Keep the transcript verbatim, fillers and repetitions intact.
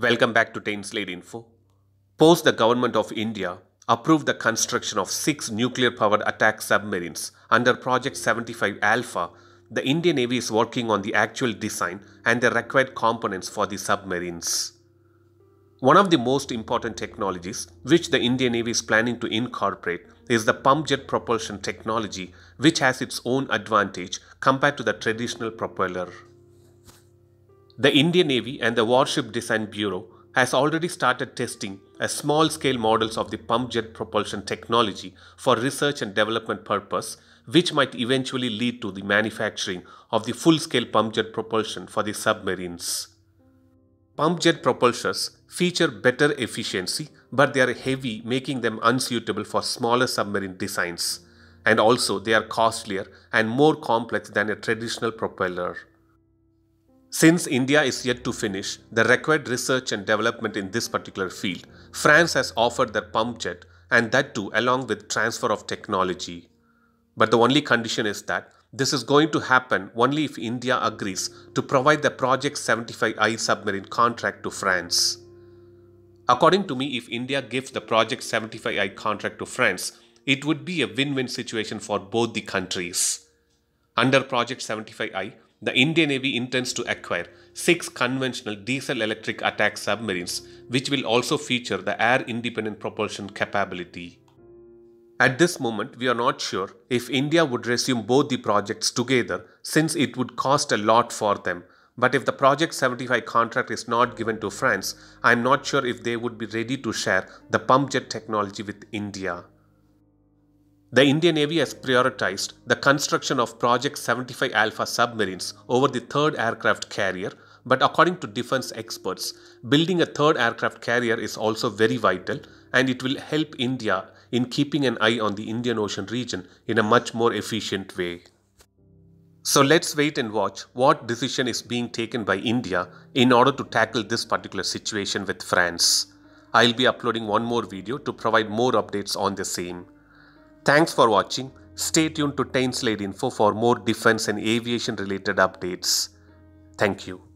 Welcome back to Tainslade Info. Post the Government of India approved the construction of six nuclear-powered attack submarines under Project seventy-five Alpha, the Indian Navy is working on the actual design and the required components for the submarines. One of the most important technologies which the Indian Navy is planning to incorporate is the pump jet propulsion technology, which has its own advantage compared to the traditional propeller. The Indian Navy and the Warship Design Bureau has already started testing a small-scale models of the pump jet propulsion technology for research and development purpose, which might eventually lead to the manufacturing of the full-scale pump jet propulsion for the submarines. Pump jet propulsors feature better efficiency, but they are heavy, making them unsuitable for smaller submarine designs. And also, they are costlier and more complex than a traditional propeller. Since India is yet to finish the required research and development in this particular field, France has offered their pump jet, and that too along with transfer of technology. But the only condition is that this is going to happen only if India agrees to provide the Project seventy-five I submarine contract to France. According to me, if India gives the Project seventy-five I contract to France, it would be a win-win situation for both the countries. Under Project seventy-five I, the Indian Navy intends to acquire six conventional diesel-electric attack submarines, which will also feature the air-independent propulsion capability. At this moment, we are not sure if India would resume both the projects together, since it would cost a lot for them. But if the Project seventy-five contract is not given to France, I am not sure if they would be ready to share the pump jet technology with India. The Indian Navy has prioritized the construction of Project seventy-five Alpha submarines over the third aircraft carrier, but according to defense experts, building a third aircraft carrier is also very vital, and it will help India in keeping an eye on the Indian Ocean region in a much more efficient way. So let's wait and watch what decision is being taken by India in order to tackle this particular situation with France. I'll be uploading one more video to provide more updates on the same. Thanks for watching. Stay tuned to Tainslade Info for more defense and aviation related updates. Thank you.